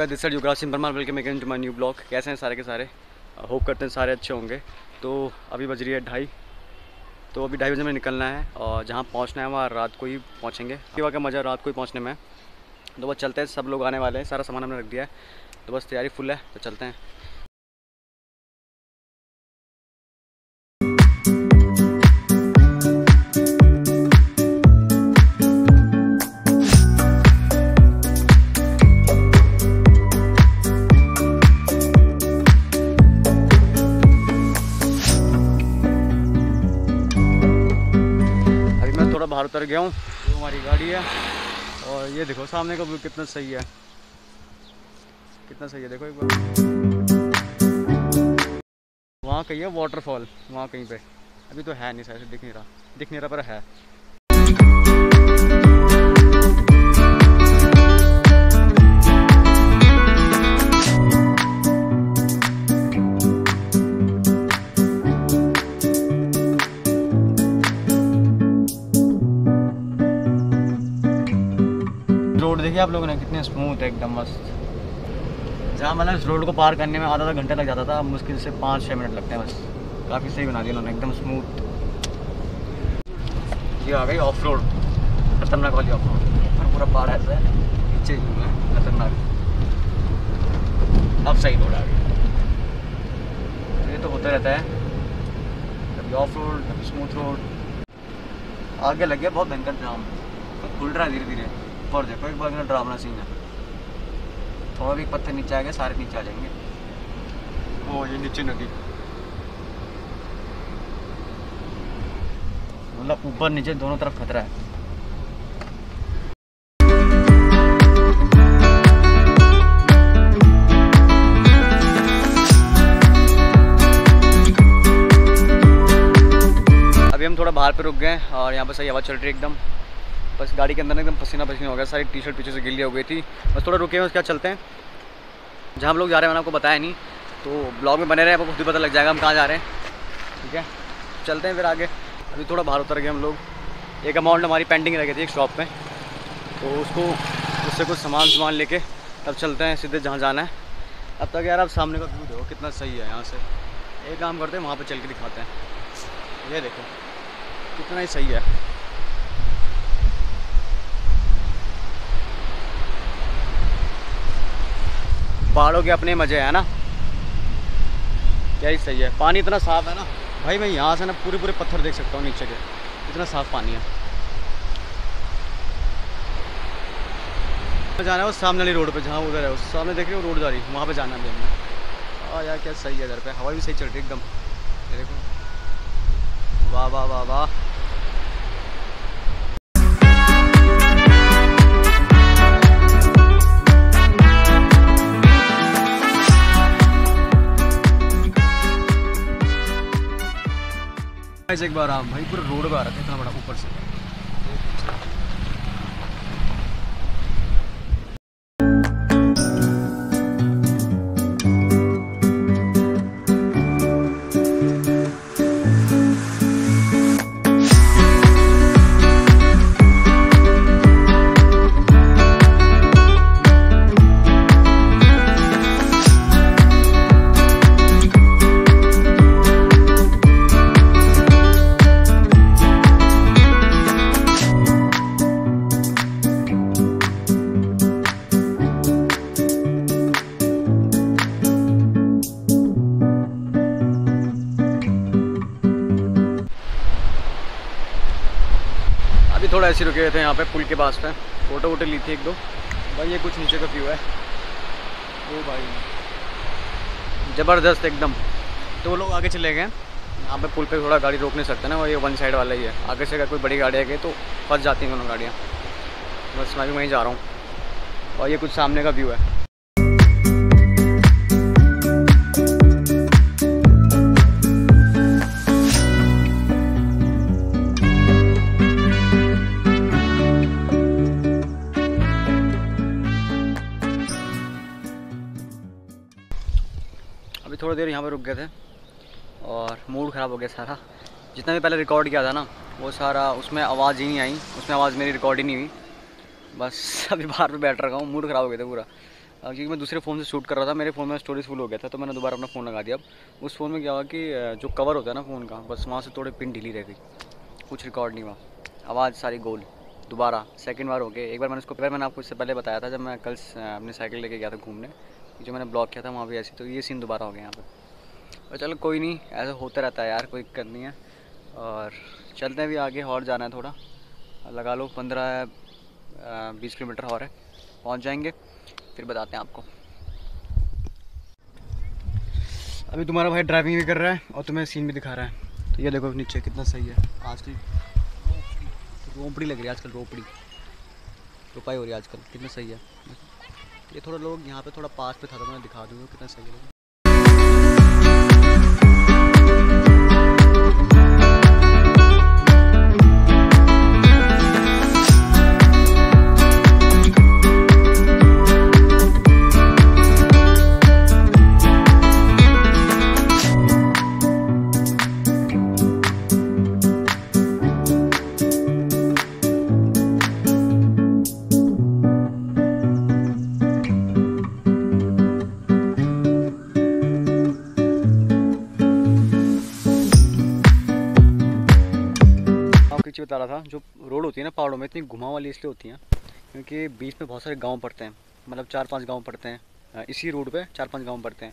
Bye, this is Yuvraj Parmar, welcome again to my new blog. कैसे हैं सारे के सारे? होप करते हैं सारे अच्छे होंगे। तो अभी बज रही है 2:30, तो अभी 2:30 बजे में निकलना है और जहाँ पहुँचना है वहाँ रात को ही पहुँचेंगे। वहाँ का मज़ा रात को ही पहुँचने में। तो बस चलते हैं, सब लोग आने वाले हैं, सारा सामान हमने रख दिया है, तो बस तैयारी फुल है, तो चलते हैं। बाहर उतर गया हूँ, ये हमारी गाड़ी है और ये देखो सामने का व्यू कितना सही है, कितना सही है। देखो एक बार वहाँ कहीं है वाटरफॉल, वहाँ कहीं पे अभी तो है नहीं, शायद दिख नहीं रहा पर है। रोड देखिए आप लोगों ने, कितने स्मूथ है, एकदम मस्त। जहाँ मतलब इस रोड को पार करने में आधा घंटा लग जाता था, मुश्किल से 5-6 मिनट लगते हैं बस। काफ़ी सही बना दिया उन्होंने, एकदम स्मूथ। ये आ गई ऑफ रोड, खतरनाक वाली ऑफ रोड, और पूरा पहाड़ ऐसा है नीचे ही है, खतरनाक। अब सही रोड आ गई, ये तो होता रहता है, कभी ऑफ रोड कभी स्मूथ रोड। आगे लग गया बहुत भयंकर जाम, खुल रहा है धीरे धीरे। पर देखो एक बार ड्रावना सीन है, थोड़ा भी एक पत्थर नीचे आ गया सारे नीचे आ जाएंगे। ओ ये नीचे नदी, मतलब ऊपर नीचे दोनों तरफ खतरा है। अभी हम थोड़ा बाहर पे रुक गए और यहाँ पर सही हवा चल रही है एकदम। बस गाड़ी के अंदर एकदम पसीना पसीना हो गया, सारी टी-शर्ट पीछे से गीली हो गई थी। बस थोड़ा रुके हैं, उसके बाद चलते हैं। जहाँ हम लोग जा रहे हैं मैंने आपको बताया नहीं, तो ब्लॉग में बने रहे, आपको खुद ही पता लग जाएगा हम कहाँ जा रहे हैं। ठीक है, चलते हैं फिर आगे। अभी थोड़ा बाहर उतर गए हम लोग, एक अमाउंट हमारी पेंडिंग रह गई थी एक शॉप में, तो उससे कुछ सामान लेके तब चलते हैं सीधे जहाँ जाना है। अब तक यार आप सामने का व्यू देखो कितना सही है। यहाँ से एक काम करते हैं, वहाँ पर चल के दिखाते हैं। ये देखो कितना ही सही है, पहाड़ों के अपने मज़े है ना, क्या ही सही है। पानी इतना साफ़ है ना भाई, मैं यहाँ से ना पूरे पत्थर देख सकता हूँ नीचे के, इतना साफ़ पानी है। जाना है वो सामने वाली रोड पे, जहाँ उधर है उस सामने देख रहे हो रोड जा रही, वहाँ पे जाना है हमने। और यार क्या सही है, इधर पे हवा भी सही चल रही है एकदम, देखो वाह वाह वाह वाह। एक बार आप भाई पूरा रोड आ रहा था इतना बड़ा ऊपर से। थोड़ा ऐसे रुके हुए थे यहाँ पे पुल के पास पे, फोटो वोटो ली थी एक दो। भाई ये कुछ नीचे का व्यू है, ओ भाई ज़बरदस्त एकदम। तो वो लोग आगे चले गए, यहाँ पे पुल पे थोड़ा गाड़ी रोक नहीं सकते ना, वो ये वन साइड वाला ही है। आगे से अगर कोई बड़ी गाड़ी आ गई तो फंस जाती हैं दोनों गाड़ियाँ। बस मैं भी वहीं जा रहा हूँ। और ये कुछ सामने का व्यू है, थोड़ी देर यहाँ पे रुक गए थे और मूड ख़राब हो गया सारा। जितना भी पहले रिकॉर्ड किया था ना वो सारा, उसमें आवाज़ ही नहीं आई, उसमें आवाज़ मेरी रिकॉर्ड ही नहीं हुई। बस अभी बाहर पे बैठ रखा हूँ, मूड ख़राब हो गया था पूरा। क्योंकि मैं दूसरे फ़ोन से शूट कर रहा था, मेरे फ़ोन में स्टोरेज फुल हो गया था तो मैंने दोबारा अपना फ़ोन लगा दिया। अब उस फ़ोन में क्या हुआ कि जो कवर होता है ना फ़ोन का, बस वहाँ से थोड़ी पिन ढीली रह गई, कुछ रिकॉर्ड नहीं हुआ, आवाज़ सारी गोल। दोबारा सेकंड बार हो गए। एक बार मैंने उसको, पहले मैंने आपको इससे पहले बताया था जब मैं कल अपनी साइकिल लेके गया था घूमने, जो मैंने ब्लॉक किया था वहाँ भी ऐसी, तो ये सीन दोबारा हो गया यहाँ पर। और चलो कोई नहीं, ऐसा होता रहता है यार, कोई दिक्कत नहीं है। और चलते भी आगे, और जाना है थोड़ा, लगा लो 15-20 किलोमीटर और है, पहुँच जाएंगे, फिर बताते हैं आपको। अभी तुम्हारा भाई ड्राइविंग भी कर रहा है और तुम्हें सीन भी दिखा रहा है। तो ये देखो नीचे कितना सही है। आज की रोपड़ी लग रही है, आजकल रोपड़ी रुपाई हो रही है आजकल, कितना सही है ये। थोड़ा लोग यहाँ पे थोड़ा पास पे था तो मैं दिखा दूँगा कितना सही है। बता रहा था, जो रोड होती है ना पहाड़ों में, इतनी घुमाव वाली इसलिए होती है क्योंकि बीच में बहुत सारे गांव पड़ते हैं, मतलब 4-5 गांव पड़ते हैं इसी रोड पे, 4-5 गांव पड़ते हैं।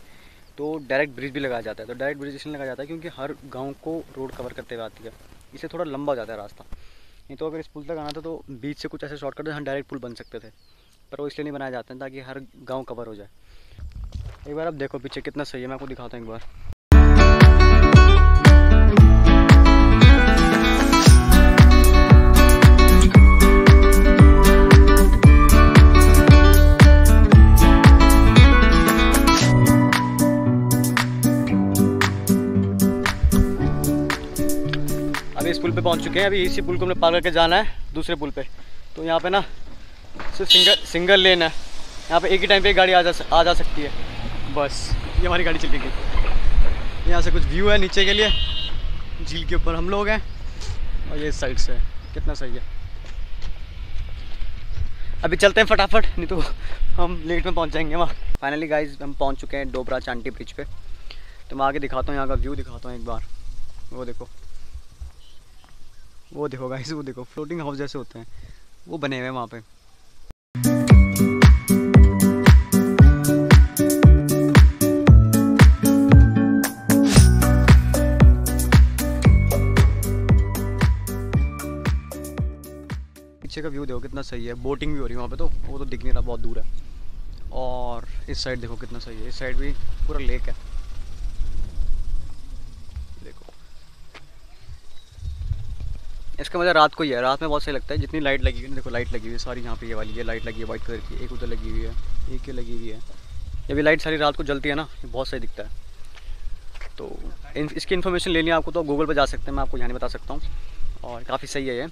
तो डायरेक्ट ब्रिज भी लगाया जाता है, तो डायरेक्ट ब्रिज इसलिए लगाया जाता है क्योंकि हर गांव को रोड कवर करते हुए आती है, इसलिए थोड़ा लंबा हो जाता है रास्ता। नहीं तो अगर इस पुल तक आना था तो बीच से कुछ ऐसे शॉर्टकट जहाँ डायरेक्ट पुल बन सकते थे, पर वो इसलिए नहीं बनाया जाता है ताकि हर गाँव कवर हो जाए। एक बार आप देखो पीछे कितना सही है, मैं आपको दिखाता हूँ एक बार। इस पुल पे पहुंच चुके हैं, अभी इसी पुल को हमने पार करके जाना है दूसरे पुल पे। तो यहाँ पे ना सिर्फ सिंगल लेन है, यहाँ पे एक ही टाइम पे गाड़ी आ जा सकती है, बस। ये हमारी गाड़ी चली गई। यहाँ से कुछ व्यू है नीचे के लिए, झील के ऊपर हम लोग हैं, और ये साइड से है, कितना सही है। अभी चलते हैं फटाफट, नहीं तो हम लेट में पहुँच जाएंगे वहाँ। फाइनली गाइज हम पहुँच चुके हैं डोबरा चांटी ब्रिज पर, तो मैं आगे दिखाता हूँ, यहाँ का व्यू दिखाता हूँ एक बार। वो देखो गाइस, वो देखो फ्लोटिंग हाउस जैसे होते हैं वो बने हुए हैं वहाँ पे। पीछे का व्यू देखो कितना सही है, बोटिंग भी हो रही है वहाँ पे, तो वो तो दिख नहीं रहा, बहुत दूर है। और इस साइड देखो कितना सही है, इस साइड भी पूरा लेक है। इसका मज़ा रात को ही है, रात में बहुत सही लगता है। जितनी लाइट लगी हुई है, देखो लाइट लगी हुई है सारी, यहाँ पे ये वाली ये लाइट लगी है वाइट कलर की, एक उधर लगी हुई है, एक ये लगी हुई है, ये भी लाइट सारी रात को जलती है ना, ये बहुत सही दिखता है। तो इसकी इन्फॉर्मेशन लेनी है आपको तो गूगल पर जा सकते हैं, मैं आपको यहाँ नहीं बता सकता हूँ। और काफ़ी सही है ये,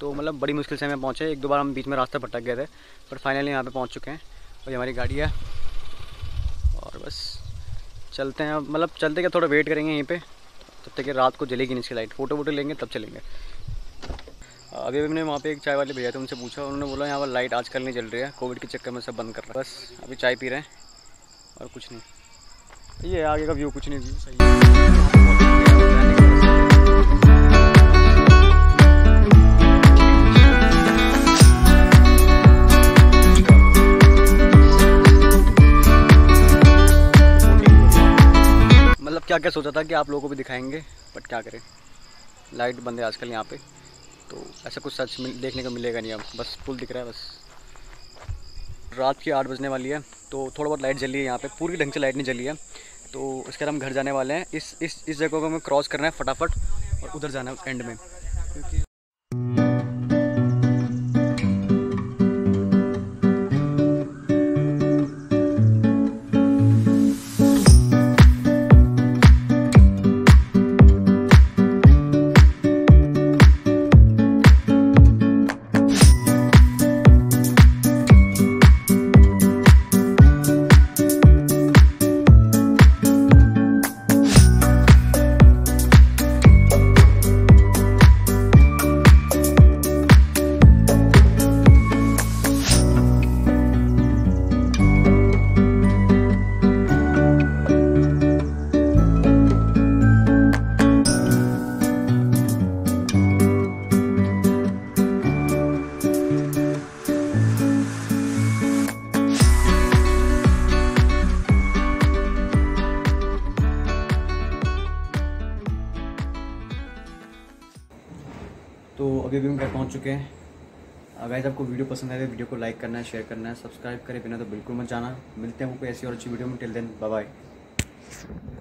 तो मतलब बड़ी मुश्किल से हमें पहुँचे। एक दो बार हम बीच में रास्ता भटक गए थे, पर फाइनली यहाँ पर पहुँच चुके हैं, और ये हमारी गाड़ी है। और बस चलते हैं, मतलब चलते क्या थोड़ा वेट करेंगे यहीं पर, तब तक रात को जलेगी नहीं इसकी लाइट, फ़ोटो वोटो लेंगे तब चलेंगे। अभी हमने वहाँ पे एक चाय वाले भैया थे, उनसे पूछा, उन्होंने बोला यहाँ पर लाइट आजकल नहीं जल रही है, कोविड के चक्कर में सब बंद कर रहा है। बस अभी चाय पी रहे हैं और कुछ नहीं। ये आगे का व्यू कुछ नहीं, व्यू सही है। मतलब क्या क्या सोचा था कि आप लोगों को भी दिखाएंगे, बट क्या करें, लाइट बंद है आजकल यहाँ पे, तो ऐसा कुछ सच देखने को मिलेगा नहीं। अब बस पुल दिख रहा है बस। रात की 8 बजने वाली है, तो थोड़ा बहुत लाइट जली है यहाँ पे, पूरी ढंग से लाइट नहीं जली है। तो उसके बाद हम घर जाने वाले हैं। इस जगह को हमें क्रॉस करना है फटाफट, और उधर जाना है एंड में। तो अभी भी हम घर पहुँच चुके हैं। अगर आपको वीडियो पसंद आए तो वीडियो को लाइक करना है, शेयर करना है, सब्सक्राइब करें बिना तो बिल्कुल मत जाना। मिलते हैं आपको ऐसी और अच्छी वीडियो में। Till then bye bye.